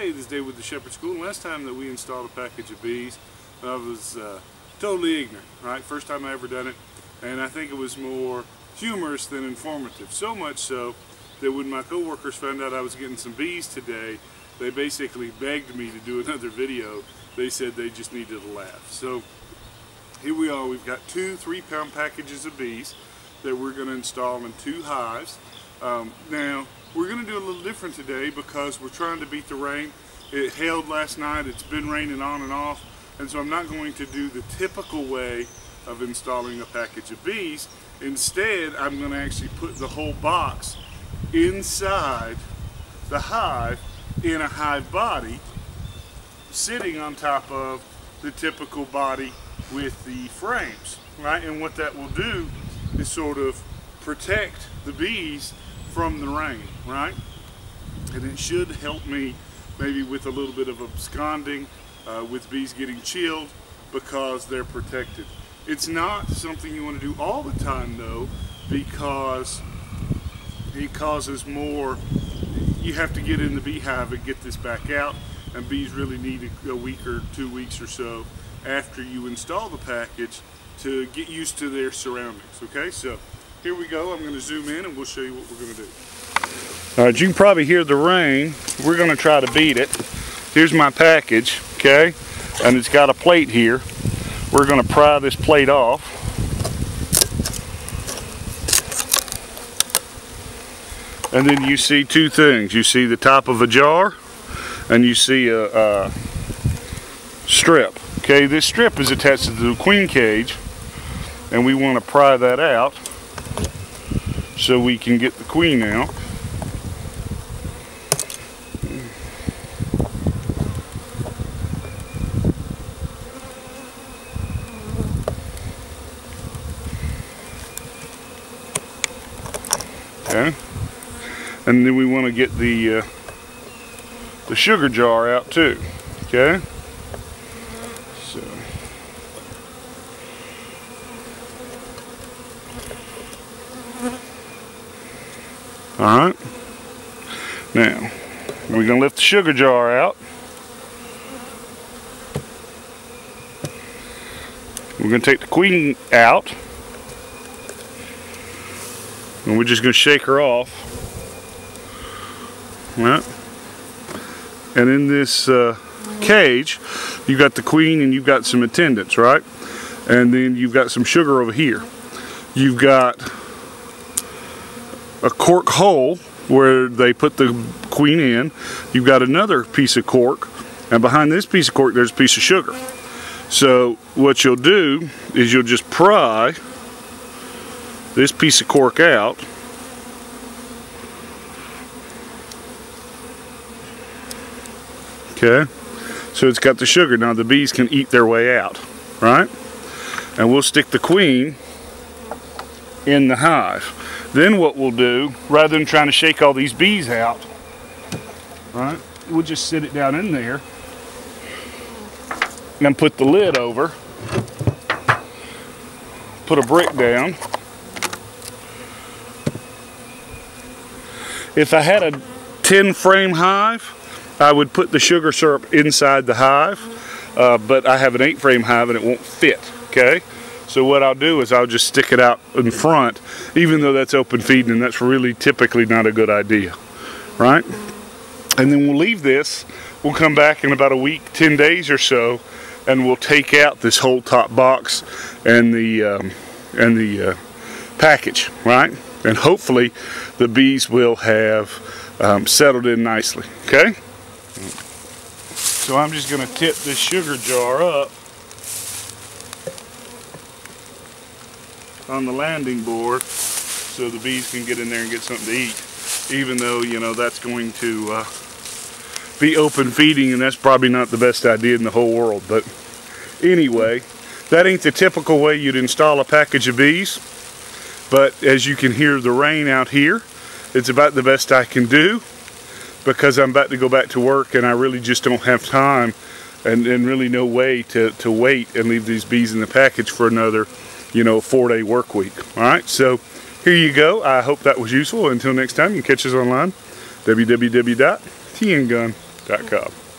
Hey, this is Dave with the Shepherd School. And last time that we installed a package of bees, I was totally ignorant, right? First time I ever done it, and I think it was more humorous than informative. So much so that when my coworkers found out I was getting some bees today, they basically begged me to do another video. They said they just needed a laugh. So here we are. We've got two 3-pound packages of bees that we're going to install in 2 hives. Now, we're going to do a little different today because we're trying to beat the rain. It hailed last night, it's been raining on and off, and so I'm not going to do the typical way of installing a package of bees. Instead, I'm going to actually put the whole box inside the hive in a hive body, sitting on top of the typical body with the frames, right? And what that will do is sort of protect the bees from the rain, right? And it should help me maybe with a little bit of absconding with bees getting chilled because they're protected. It's not something you want to do all the time though, because it causes more. You have to get in the beehive and get this back out, and bees really need a week or 2 weeks or so after you install the package to get used to their surroundings, okay? So here we go. I'm going to zoom in and we'll show you what we're going to do. All right, you can probably hear the rain. We're going to try to beat it. Here's my package, okay? And it's got a plate here. We're going to pry this plate off. And then you see two things. You see the top of a jar and you see a strip. Okay, this strip is attached to the queen cage and we want to pry that out so we can get the queen out. Okay, and then we want to get the sugar jar out too. Okay, so all right, now we're gonna lift the sugar jar out. We're gonna take the queen out, and we're just gonna shake her off. All right, and in this cage, you've got the queen and you've got some attendants, right? And then you've got some sugar over here. You've got a cork hole where they put the queen in. You've got another piece of cork, and behind this piece of cork there's a piece of sugar. So what you'll do is you'll just pry this piece of cork out, okay? So it's got the sugar. Now the bees can eat their way out, right? And we'll stick the queen in the hive. Then what we'll do, rather than trying to shake all these bees out, right, we'll just sit it down in there and put the lid over, put a brick down. If I had a 10-frame hive, I would put the sugar syrup inside the hive, but I have an 8-frame hive and it won't fit, okay? So what I'll do is I'll just stick it out in front, even though that's open feeding, and that's really typically not a good idea, right? And then we'll leave this. We'll come back in about a week, 10 days or so, and we'll take out this whole top box and the package, right? And hopefully the bees will have settled in nicely, okay? So I'm just going to tip this sugar jar up on the landing board so the bees can get in there and get something to eat, even though, you know, that's going to be open feeding, and that's probably not the best idea in the whole world. But anyway, that ain't the typical way you'd install a package of bees, but as you can hear the rain out here, it's about the best I can do because I'm about to go back to work and I really just don't have time and really no way to wait and leave these bees in the package for another, you know, 4-day work week. All right, so here you go. I hope that was useful. Until next time, you can catch us online, www.tngun.com. tngun.com.